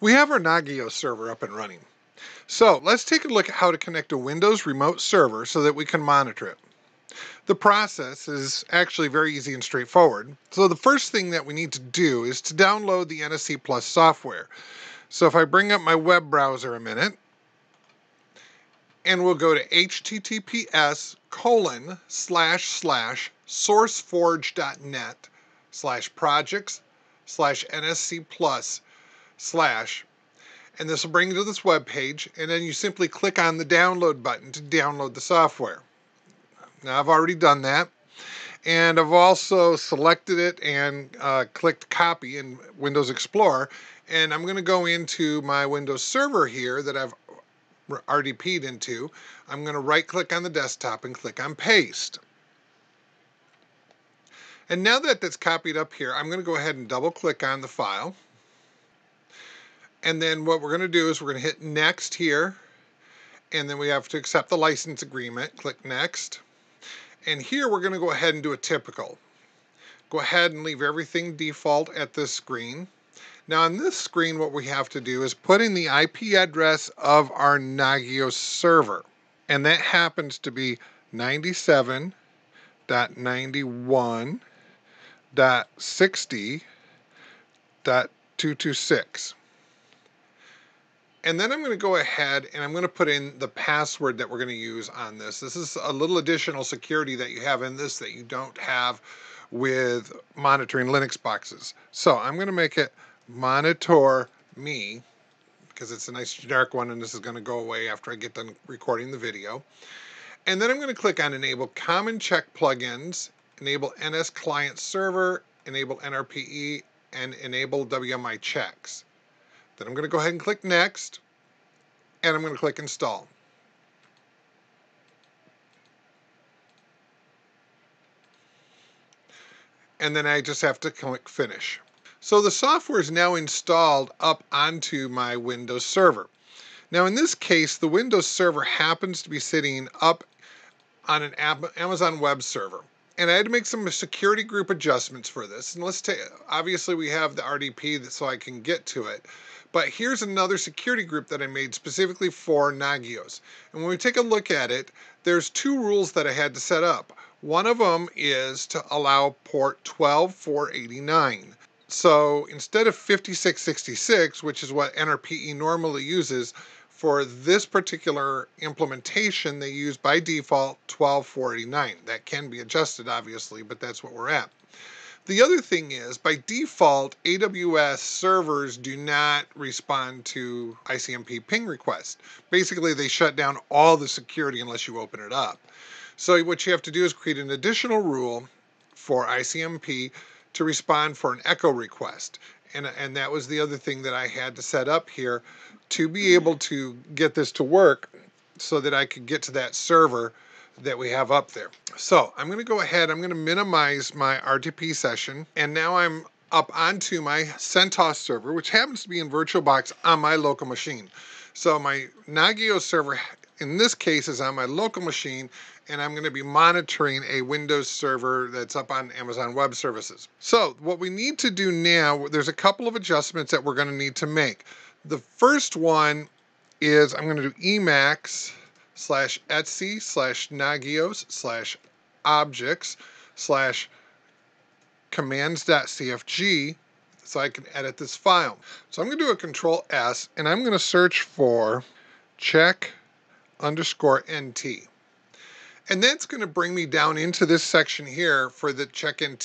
We have our Nagios server up and running. So let's take a look at how to connect a Windows remote server so that we can monitor it. The process is actually very easy and straightforward. So the first thing that we need to do is to download the NSC Plus software. So if I bring up my web browser a minute, and we'll go to https://sourceforge.net/projects/nscplus/, and this will bring you to this web page, and then you simply click on the download button to download the software. Now I've already done that, and I've also selected it and clicked copy in Windows Explorer, and I'm going to go into my Windows Server here that I've RDP'd into. I'm going to right click on the desktop and click on paste. And now that that's copied up here, I'm going to go ahead and double click on the file. And then what we're going to do is we're going to hit next here. And then we have to accept the license agreement. Click next. And here we're going to go ahead and do a typical. Go ahead and leave everything default at this screen. Now on this screen, what we have to do is put in the IP address of our Nagios server. And that happens to be 97.91.60.226. And then I'm going to go ahead and I'm going to put in the password that we're going to use on this. This is a little additional security that you have in this that you don't have with monitoring Linux boxes. So I'm going to make it monitor me, because it's a nice generic one, and this is going to go away after I get done recording the video. And then I'm going to click on enable common check plugins, enable NS client server, enable NRPE, and enable WMI checks. Then I'm going to go ahead and click next, and I'm going to click install. And then I just have to click finish. So the software is now installed up onto my Windows Server. Now in this case, the Windows Server happens to be sitting up on an Amazon Web Server. And I had to make some security group adjustments for this. And let's take, obviously we have the RDP so I can get to it. But here's another security group that I made specifically for Nagios. And when we take a look at it, there's two rules that I had to set up. One of them is to allow port 12489. So instead of 5666, which is what NRPE normally uses, for this particular implementation, they use by default 12489. That can be adjusted, obviously, but that's what we're at. The other thing is, by default, AWS servers do not respond to ICMP ping requests. Basically, they shut down all the security unless you open it up. So what you have to do is create an additional rule for ICMP to respond for an echo request. And that was the other thing that I had to set up here to be able to get this to work so that I could get to that server that we have up there. So I'm going to go ahead, I'm going to minimize my RDP session, and now I'm up onto my CentOS server, which happens to be in VirtualBox on my local machine. So my Nagios server in this case is on my local machine, and I'm going to be monitoring a Windows server that's up on Amazon Web Services. So what we need to do now, there's a couple of adjustments that we're going to need to make. The first one is I'm going to do Emacs/etsy/nagios/objects/commands.cfg so I can edit this file. So I'm going to do a control S, and I'm going to search for check_nt. And that's going to bring me down into this section here for the check_nt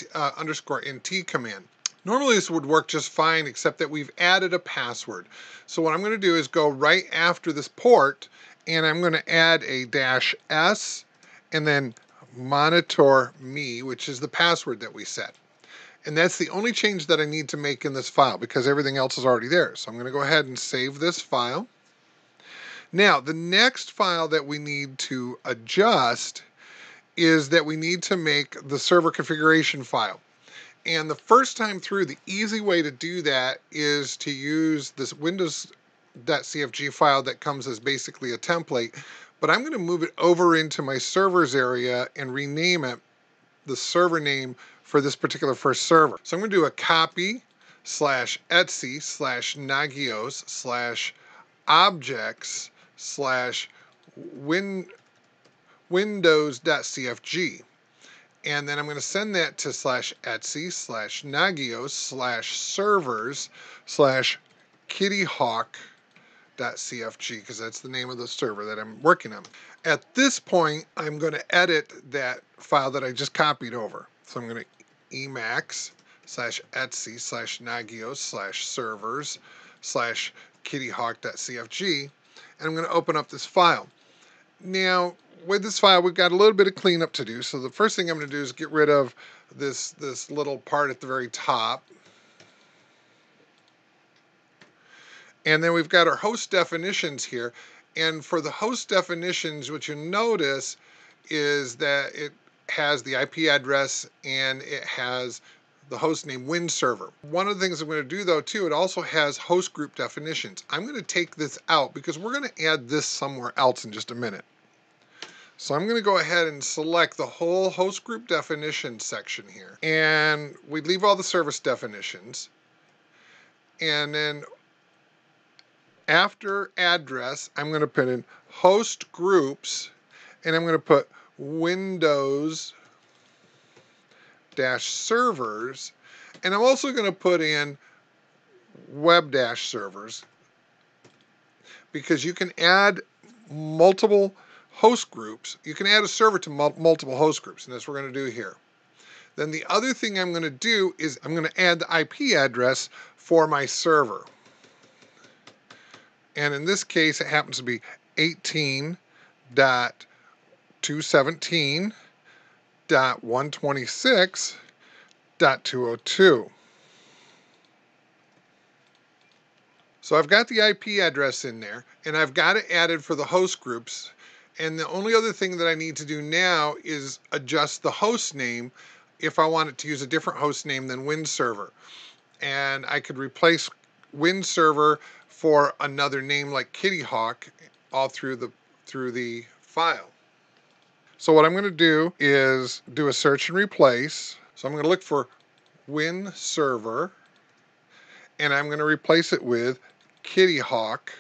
command. Normally this would work just fine, except that we've added a password. So what I'm going to do is go right after this port, and I'm going to add a -s and then monitor me, which is the password that we set. And that's the only change that I need to make in this file because everything else is already there. So I'm going to go ahead and save this file. Now, the next file that we need to adjust is that we need to make the server configuration file. And the first time through, the easy way to do that is to use this windows.cfg file that comes as basically a template, but I'm going to move it over into my servers area and rename it the server name for this particular first server. So I'm going to do a copy /etsy/nagios/objects/windows.cfg. And then I'm going to send that to /etsy/nagios/servers/kittyhawk.cfg because that's the name of the server that I'm working on. At this point, I'm going to edit that file that I just copied over. So I'm going to Emacs /etsy/nagios/servers/kittyhawk.cfg, and I'm going to open up this file. Now, with this file, we've got a little bit of cleanup to do. So the first thing I'm going to do is get rid of this little part at the very top. And then we've got our host definitions here. And for the host definitions, what you notice is that it has the IP address and it has the host name Win Server. One of the things I'm going to do though too, it also has host group definitions. I'm going to take this out because we're going to add this somewhere else in just a minute. So I'm going to go ahead and select the whole host group definition section here. And we leave all the service definitions. And then after address, I'm going to put in host groups, and I'm going to put Windows-servers, and I'm also going to put in web-servers because you can add multiple host groups. You can add a server to multiple host groups, and that's what we're going to do here. Then the other thing I'm going to do is I'm going to add the IP address for my server. And in this case, it happens to be 18.217.126.202. So I've got the IP address in there, and I've got it added for the host groups. And the only other thing that I need to do now is adjust the host name if I want it to use a different host name than Win Server. And I could replace Win Server for another name like Kitty Hawk all through the file. So what I'm going to do is do a search and replace. So I'm going to look for Win Server, and I'm going to replace it with Kitty Hawk.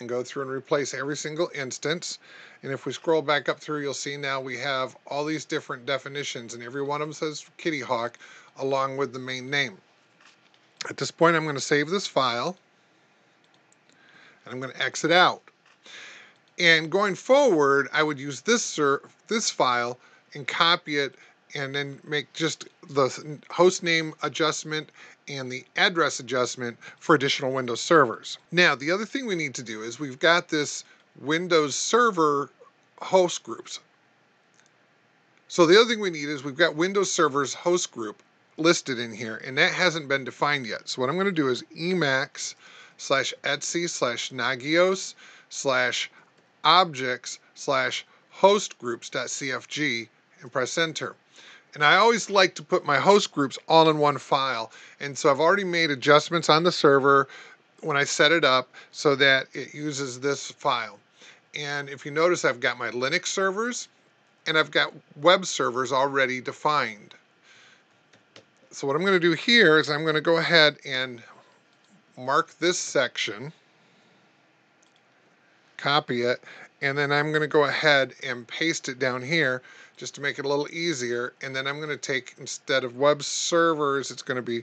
And go through and replace every single instance. And if we scroll back up through, you'll see now we have all these different definitions, and every one of them says Kitty Hawk along with the main name. At this point, I'm going to save this file, and I'm going to exit out. And going forward, I would use this file and copy it, and then make just the host name adjustment and the address adjustment for additional Windows servers. Now, the other thing we need to do is we've got this Windows Server host groups. So the other thing we need is we've got Windows Server's host group listed in here, and that hasn't been defined yet. So what I'm going to do is Emacs /etsy/nagios/objects/hostgroups.cfg and press enter. And I always like to put my host groups all in one file. And so I've already made adjustments on the server when I set it up so that it uses this file. And if you notice, I've got my Linux servers and I've got web servers already defined. So what I'm going to do here is I'm going to go ahead and mark this section, copy it, and then I'm going to go ahead and paste it down here just to make it a little easier. And then I'm going to take, instead of web servers, it's going to be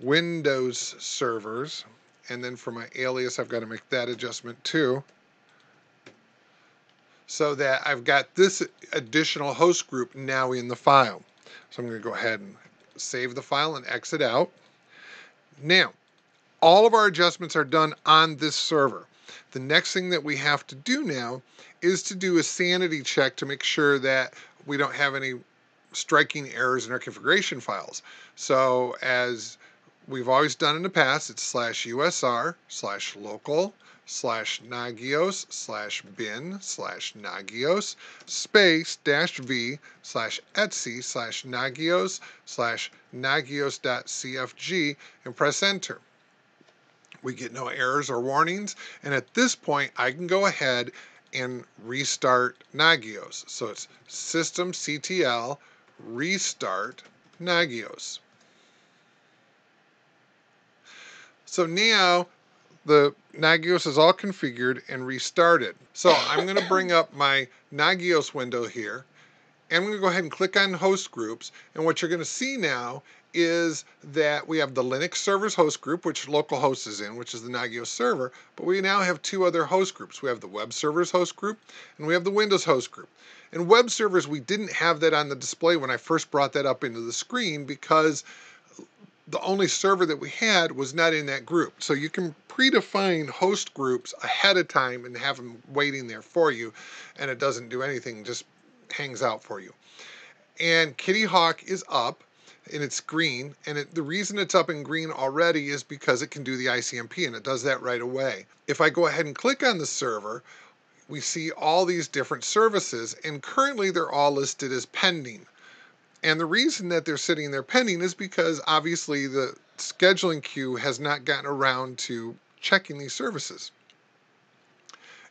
Windows servers. And then for my alias, I've got to make that adjustment too, so that I've got this additional host group now in the file. So I'm going to go ahead and save the file and exit out. Now, all of our adjustments are done on this server. The next thing that we have to do now is to do a sanity check to make sure that we don't have any striking errors in our configuration files. So as we've always done in the past, it's /usr/local/nagios/bin/nagios -v/nagios/nagios.cfg and press enter. We get no errors or warnings, and at this point I can go ahead and restart Nagios. So it's systemctl restart Nagios. So now the Nagios is all configured and restarted. So I'm going to bring up my Nagios window here. And I'm going to go ahead and click on host groups. And what you're going to see now is that we have the Linux servers host group, which localhost is in, which is the Nagios server, but we now have two other host groups. We have the web servers host group, and we have the Windows host group. And web servers, we didn't have that on the display when I first brought that up into the screen because the only server that we had was not in that group. So you can predefine host groups ahead of time and have them waiting there for you, and it doesn't do anything, just hangs out for you. And Kitty Hawk is up. And it's green, and the reason it's up in green already is because it can do the ICMP, and it does that right away. If I go ahead and click on the server, we see all these different services, and currently they're all listed as pending. And the reason that they're sitting there pending is because obviously the scheduling queue has not gotten around to checking these services.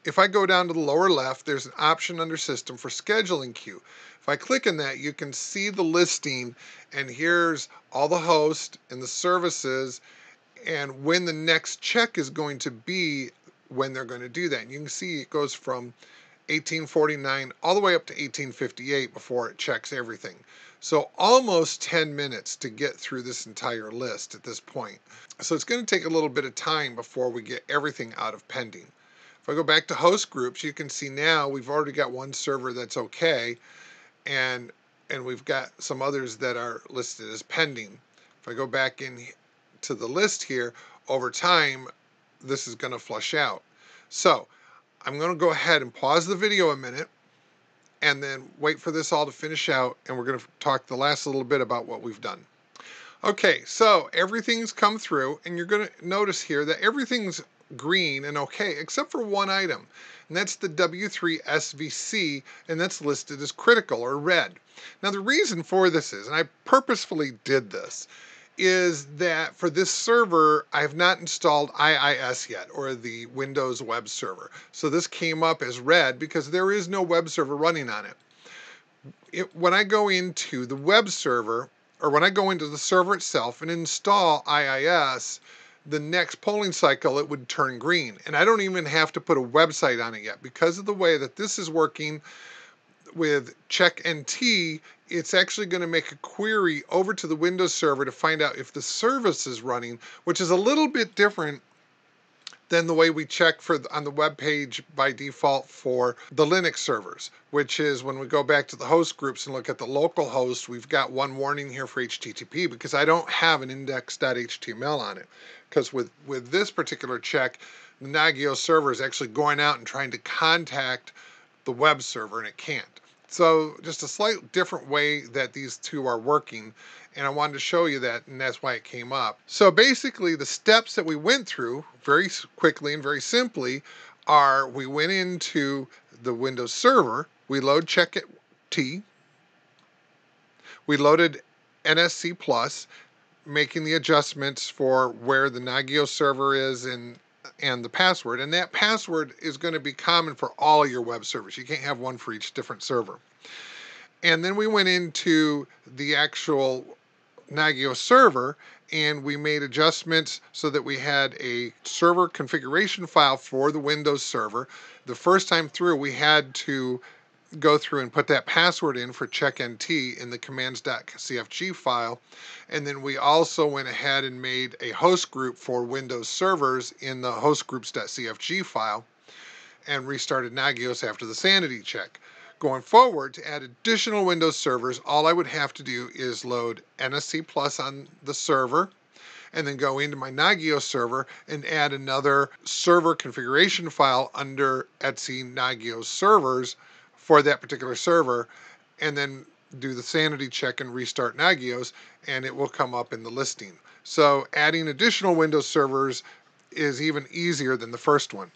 If I go down to the lower left, there's an option under System for Scheduling Queue. If I click on that, you can see the listing, and here's all the hosts and the services, and when the next check is going to be when they're going to do that. And you can see it goes from 1849 all the way up to 1858 before it checks everything. So almost 10 minutes to get through this entire list at this point. So it's going to take a little bit of time before we get everything out of pending. If I go back to host groups, you can see now we've already got one server that's okay, and we've got some others that are listed as pending. If I go back in to the list here, over time, this is going to flush out. So I'm going to go ahead and pause the video a minute, and then wait for this all to finish out, and we're going to talk the last little bit about what we've done. Okay, so everything's come through, and you're going to notice here that everything's green and okay, except for one item, and that's the W3SVC, and that's listed as critical or red. Now the reason for this is, and I purposefully did this, is that for this server, I have not installed IIS yet, or the Windows Web Server. So this came up as red because there is no web server running on it. When I go into the web server, or when I go into the server itself and install IIS, the next polling cycle, it would turn green. And I don't even have to put a website on it yet. Because of the way that this is working with check_nt, it's actually going to make a query over to the Windows server to find out if the service is running, which is a little bit different than the way we check for on the web page by default for the Linux servers, which is when we go back to the host groups and look at the local host, we've got one warning here for HTTP because I don't have an index.html on it. Because with this particular check, the Nagios server is actually going out and trying to contact the web server, and it can't. So just a slight different way that these two are working, and I wanted to show you that, and that's why it came up. So basically the steps that we went through very quickly and very simply are we went into the Windows Server, we load check_nt, we loaded NSC Plus, making the adjustments for where the Nagios server is and the password, and that password is going to be common for all your web servers. You can't have one for each different server. And then we went into the actual Nagios server, and we made adjustments so that we had a server configuration file for the Windows server. The first time through, we had to go through and put that password in for check_nt in the commands.cfg file, and then we also went ahead and made a host group for Windows servers in the hostgroups.cfg file and restarted Nagios after the sanity check. Going forward, to add additional Windows servers, all I would have to do is load NSC Plus on the server and then go into my Nagios server and add another server configuration file under etsy Nagios servers for that particular server, and then do the sanity check and restart Nagios, and it will come up in the listing. So adding additional Windows servers is even easier than the first one.